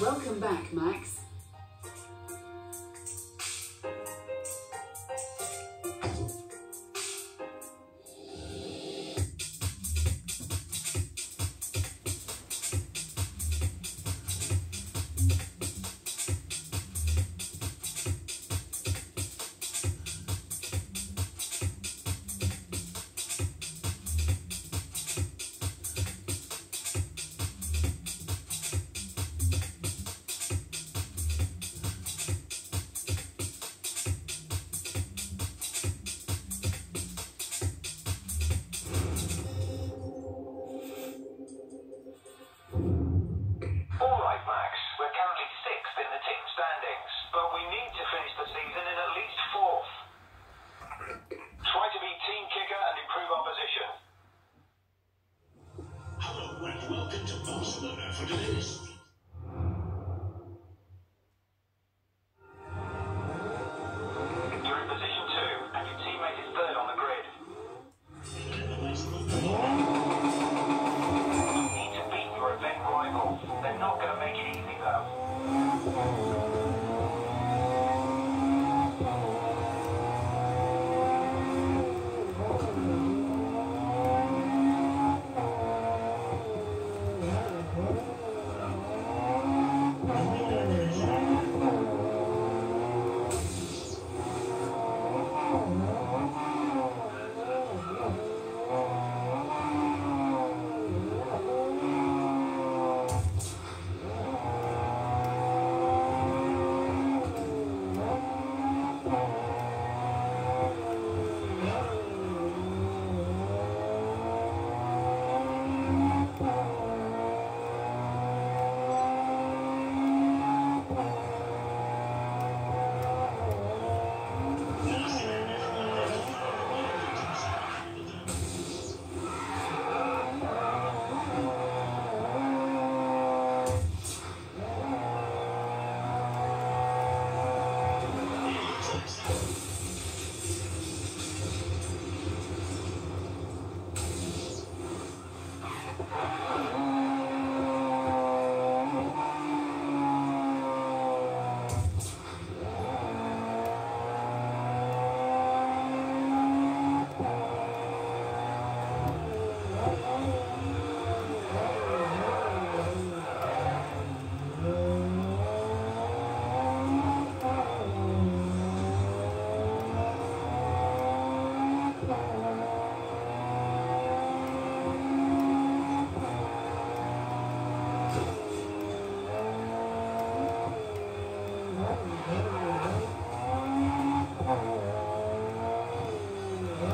Welcome back, Max.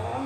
Oh.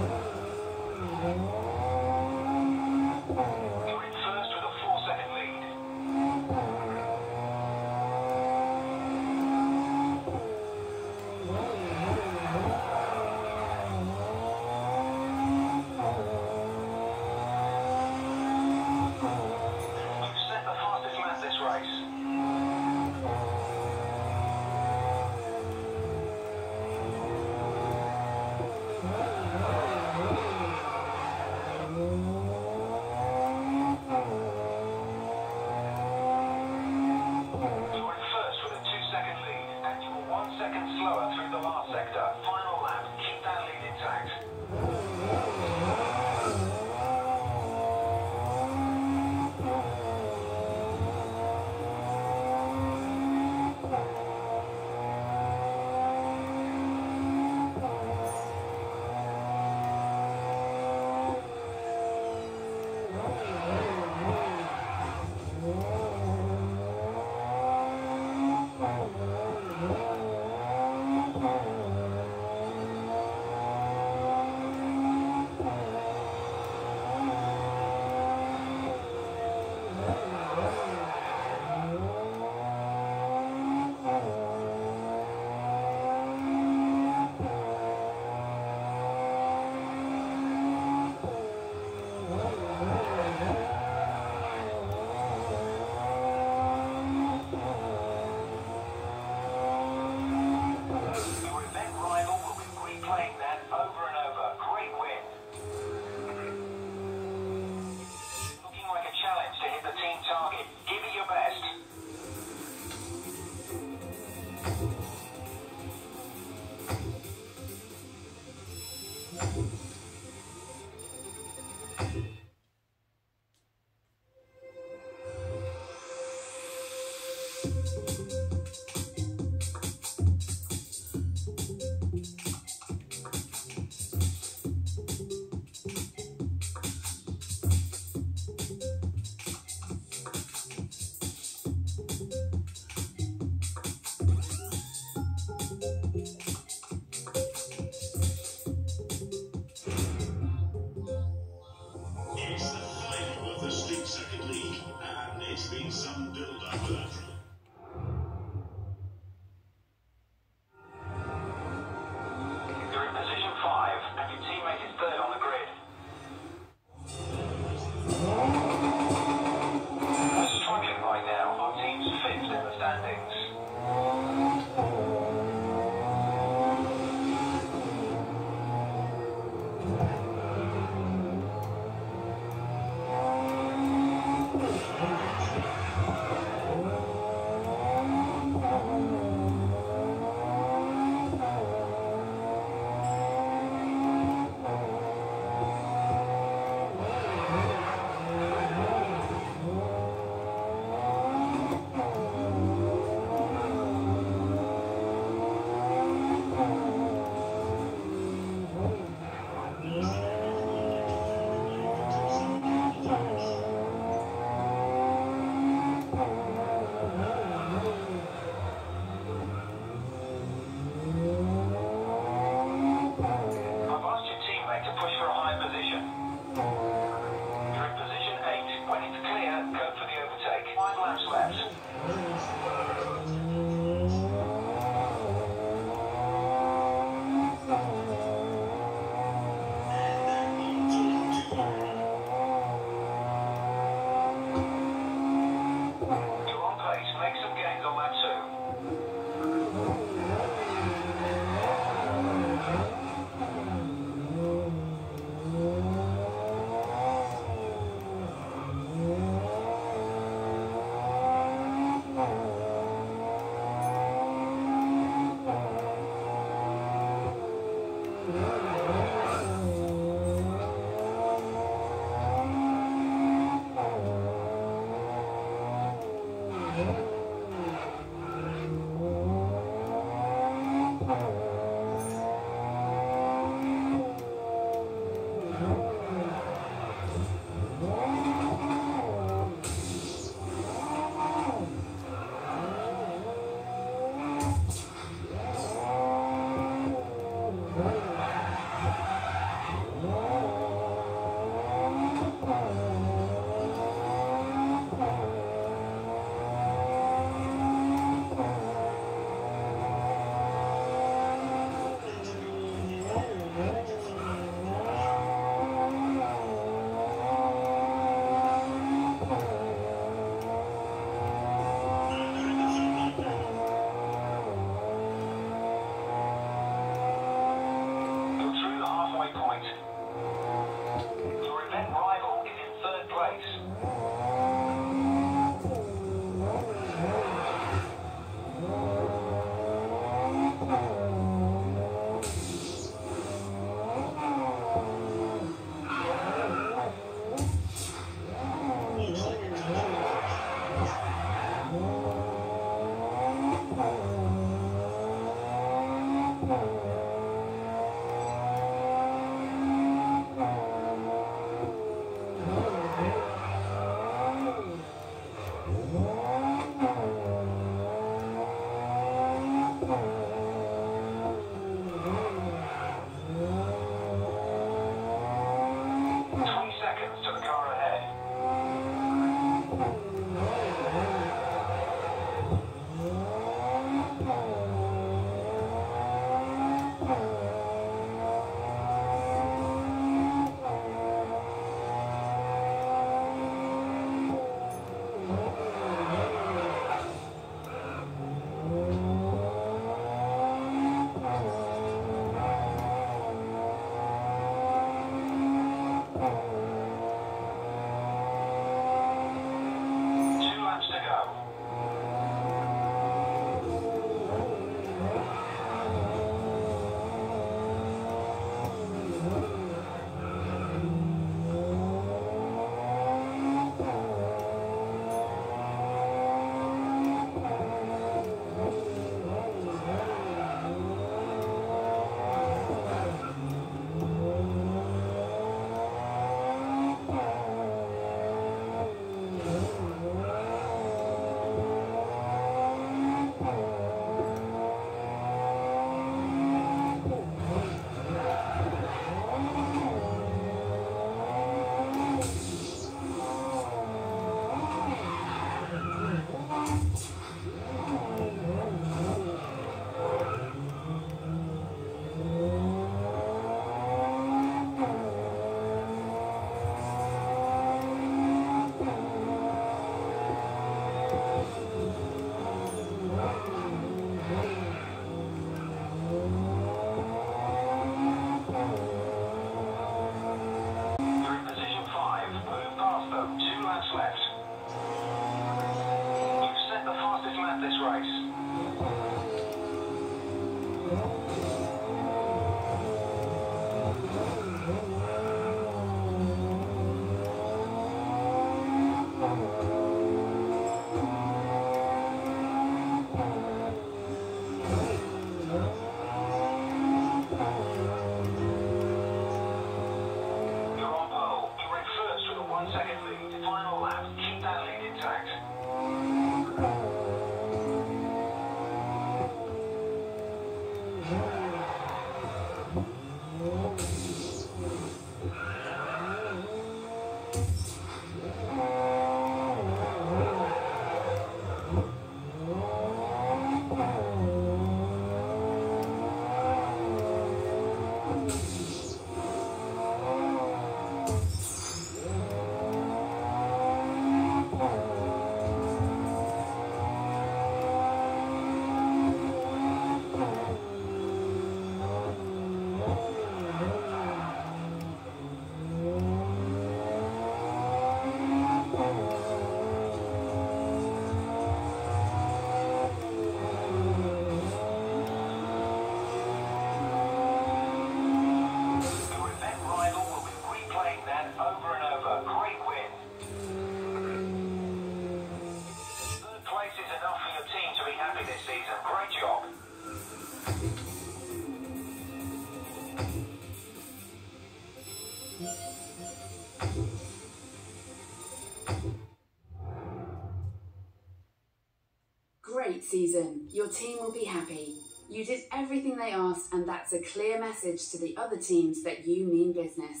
Great season. Your team will be happy. You did everything they asked, and that's a clear message to the other teams that you mean business.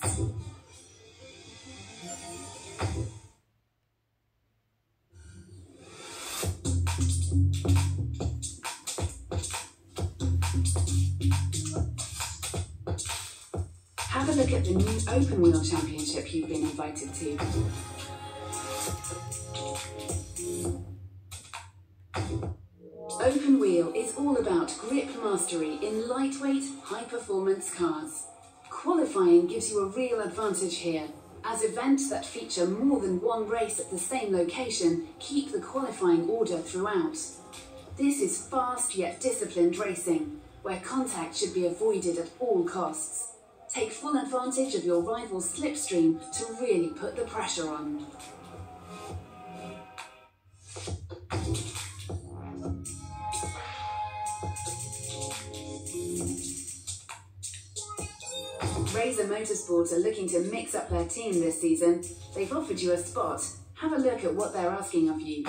Have a look at the new Open Wheel Championship you've been invited to. Open Wheel is all about grip mastery in lightweight, high-performance cars. Qualifying gives you a real advantage here, as events that feature more than one race at the same location keep the qualifying order throughout. This is fast yet disciplined racing, where contact should be avoided at all costs. Take full advantage of your rival's slipstream to really put the pressure on. Razor Motorsports are looking to mix up their team this season. They've offered you a spot. Have a look at what they're asking of you.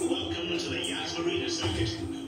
Welcome to the Yas Marina Circuit.